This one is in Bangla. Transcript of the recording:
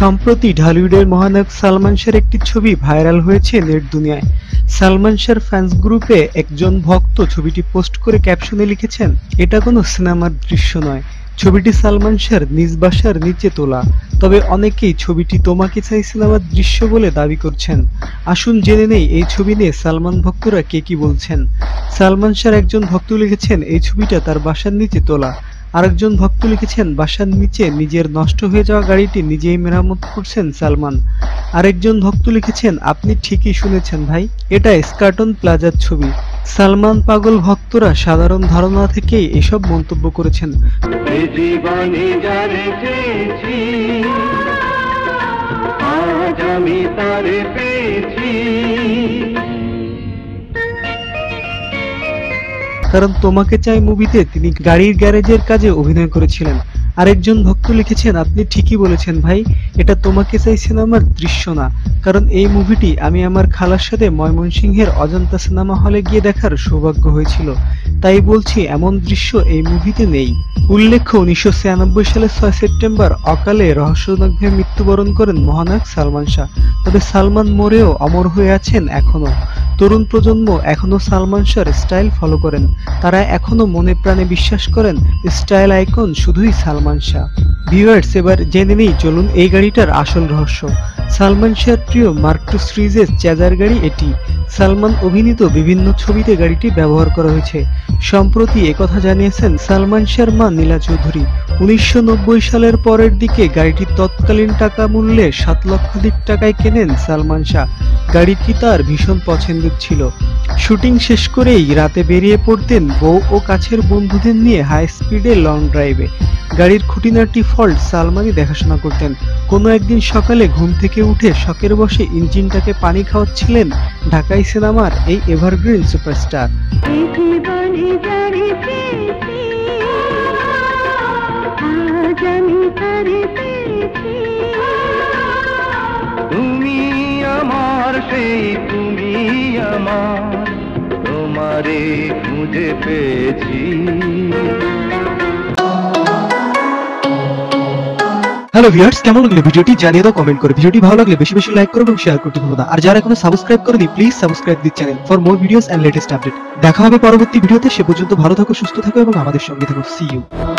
সম্প্রতি ঢালিউডের মহানায়ক সালমান শাহর একটি ছবি ভাইরাল হয়েছে নেট দুনিয়ায়। সালমান শাহর ফ্যান্স গ্রুপে একজন ভক্ত ছবিটি পোস্ট করে ক্যাপশনে লিখেছেন, এটা কোনো সিনেমার দৃশ্য নয়, ছবিটি সালমান শাহর নিজ বাসার নিচে তোলা। তবে অনেকেই ছবিটি তোমাকে চাই সিনেমার দৃশ্য বলে দাবি করছেন। আসুন জেনে নেই এই ছবি নিয়ে সালমান ভক্তরা কে কি বলছেন। সালমান শাহর একজন ভক্ত লিখেছেন এই ছবিটা তার বাসার নিচে তোলা। আরেকজন ভক্ত লিখেছেন বাসার নিচে নিজের নষ্ট হয়ে যাওয়া গাড়িটি নিজেই মেরামত করছেন সালমান। আরেকজন ভক্ত লিখেছেন আপনি ঠিকই শুনেছেন ভাই, এটা স্কার্টন প্লাজার ছবি। সালমান পাগল ভক্তরা সাধারণ ধারণা থেকেই এসব মন্তব্য করেছেন। কারণ তোমাকে চাই মুভিতে তিনি গাড়ির গ্যারেজের কাজে অভিনয় করেছিলেন। আরেকজন ভক্ত লিখেছেন আপনি ঠিকই বলেছেন ভাই, এটা তোমাকে চাই সিনেমার দৃশ্য না, কারণ এই মুভিটি আমি আমার খালার সাথে ময়মনসিংহের অজন্তা সিনেমা হলে গিয়ে দেখার সৌভাগ্য হয়েছিল, তাই বলছি এমন দৃশ্য এই মুভিতে নেই। উল্লেখ্য 1996 সালের 6 সেপ্টেম্বর অকালে রহস্যজনকভাবে মৃত্যুবরণ করেন মহানায়ক সালমান শাহ। তবে সালমান মরেও অমর হয়ে আছেন এখনো। তরুণ প্রজন্ম এখনো সালমান শাহর স্টাইল ফলো করেন, তারা এখনো মনে প্রাণে বিশ্বাস করেন স্টাইল আইকন শুধুই সালমান শাহ। ভিউয়ার্স, এবার জেনে নিই চলুন এই গাড়িটার আসল রহস্য। সালমান শাহর প্রিয় মার্ক 2 সিরিজের চেজার গাড়ি এটি। সালমান অভিনীত বিভিন্ন ছবিতে গাড়িটি ব্যবহার করা হয়েছে। সম্প্রতি একথা জানিয়েছেন সালমান শাহর মা নীলা চৌধুরী। 1990 সালের পরের দিকে গাড়িটি তৎকালীন টাকা মূল্যে 7 লক্ষাধিক টাকায় কেনেন সালমান শাহ। গাড়িটি তার ভীষণ পছন্দের ছিল। শুটিং শেষ করেই রাতে বেরিয়ে পড়তেন বউ ও কাছের বন্ধুদের নিয়ে হাই স্পিডে লং ড্রাইভে। গাড়ির খুঁটিনাটি ফল্ট সালমানই দেখাশোনা করতেন। কোনো একদিন সকালে ঘুম থেকে উঠে শখের বসে ইঞ্জিনটাকে পানি খাওয়াচ্ছিলেন ঢাকাই সিনেমার এই এভারগ্রিন সুপারস্টার। তোমারে খুঁজে পেয়েছি। হ্যালো ভিউয়ার্স, কেমন লাগলো ভিডিওটি জানিয়ে দাও কমেন্ট করে। ভিডিওটি ভালো লাগলে বেশি বেশি লাইক করো এবং শেয়ার করতে ভুলো না। আর যারা এখনো সাবস্ক্রাইব করনি please subscribe this channel for more videos and latest update. দেখা হবে পরবর্তী ভিডিওতে, সে পর্যন্ত ভালো থাকো, সুস্থ থাকো এবং আমাদের সঙ্গে থাকো। See you.